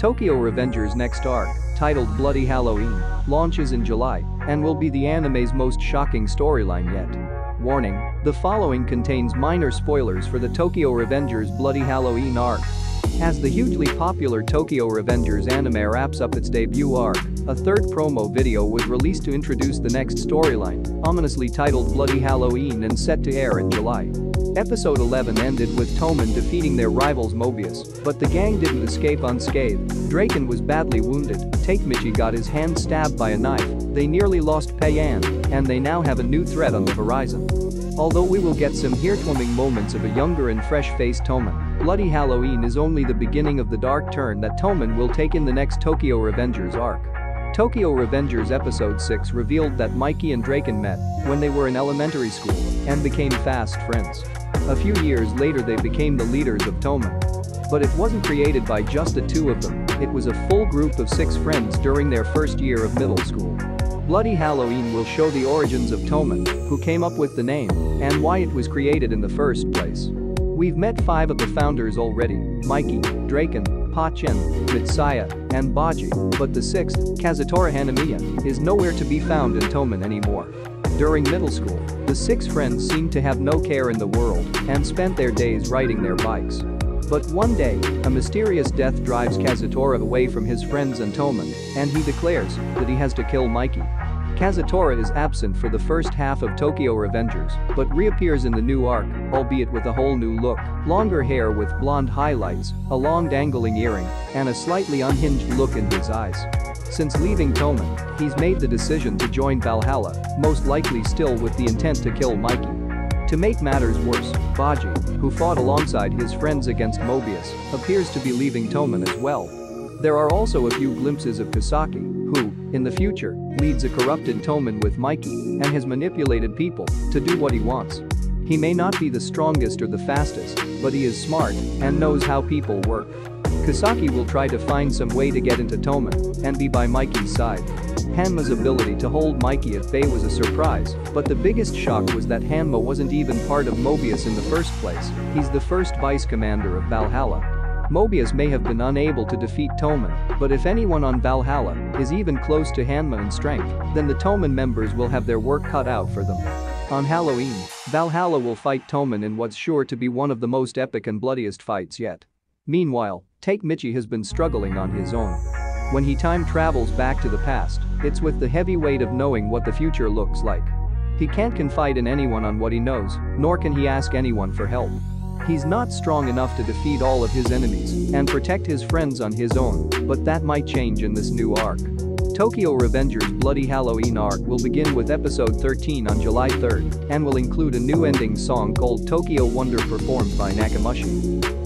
Tokyo Revengers' next arc, titled Bloody Halloween, launches in July and will be the anime's most shocking storyline yet. Warning: the following contains minor spoilers for the Tokyo Revengers' Bloody Halloween arc. As the hugely popular Tokyo Revengers anime wraps up its debut arc, a third promo video was released to introduce the next storyline, ominously titled Bloody Halloween and set to air in July. Episode 11 ended with Toman defeating their rivals Mobius, but the gang didn't escape unscathed. Draken was badly wounded, Takemichi got his hand stabbed by a knife, they nearly lost Payan, and they now have a new threat on the horizon. Although we will get some hair-twisting moments of a younger and fresh-faced Toman, Bloody Halloween is only the beginning of the dark turn that Toman will take in the next Tokyo Revengers arc. Tokyo Revengers Episode 6 revealed that Mikey and Draken met when they were in elementary school and became fast friends. A few years later they became the leaders of Toman. But it wasn't created by just the two of them, it was a full group of 6 friends during their first year of middle school. Bloody Halloween will show the origins of Toman, who came up with the name, and why it was created in the first place. We've met 5 of the founders already: Mikey, Draken, Pachin, Mitsuya, and Baji, but the 6th, Kazutora Hanamiya, is nowhere to be found in Toman anymore. During middle school, the 6 friends seemed to have no care in the world and spent their days riding their bikes. But one day, a mysterious death drives Kazutora away from his friends and Toman, and he declares that he has to kill Mikey. Kazutora is absent for the first half of Tokyo Revengers, but reappears in the new arc, albeit with a whole new look: longer hair with blonde highlights, a long dangling earring, and a slightly unhinged look in his eyes. Since leaving Toman, he's made the decision to join Valhalla, most likely still with the intent to kill Mikey. To make matters worse, Baji, who fought alongside his friends against Mobius, appears to be leaving Toman as well. There are also a few glimpses of Kisaki, who, in the future, leads a corrupted Toman with Mikey and has manipulated people to do what he wants. He may not be the strongest or the fastest, but he is smart and knows how people work. Kisaki will try to find some way to get into Toman and be by Mikey's side. Hanma's ability to hold Mikey at bay was a surprise, but the biggest shock was that Hanma wasn't even part of Mobius in the first place. He's the first vice commander of Valhalla. Mobius may have been unable to defeat Toman, but if anyone on Valhalla is even close to Hanma in strength, then the Toman members will have their work cut out for them. On Halloween, Valhalla will fight Toman in what's sure to be one of the most epic and bloodiest fights yet. Meanwhile, Takemichi has been struggling on his own. When he time travels back to the past, it's with the heavy weight of knowing what the future looks like. He can't confide in anyone on what he knows, nor can he ask anyone for help. He's not strong enough to defeat all of his enemies and protect his friends on his own, but that might change in this new arc. Tokyo Revengers' Bloody Halloween arc will begin with episode 13 on July 3rd and will include a new ending song called Tokyo Wonder performed by Nakamushi.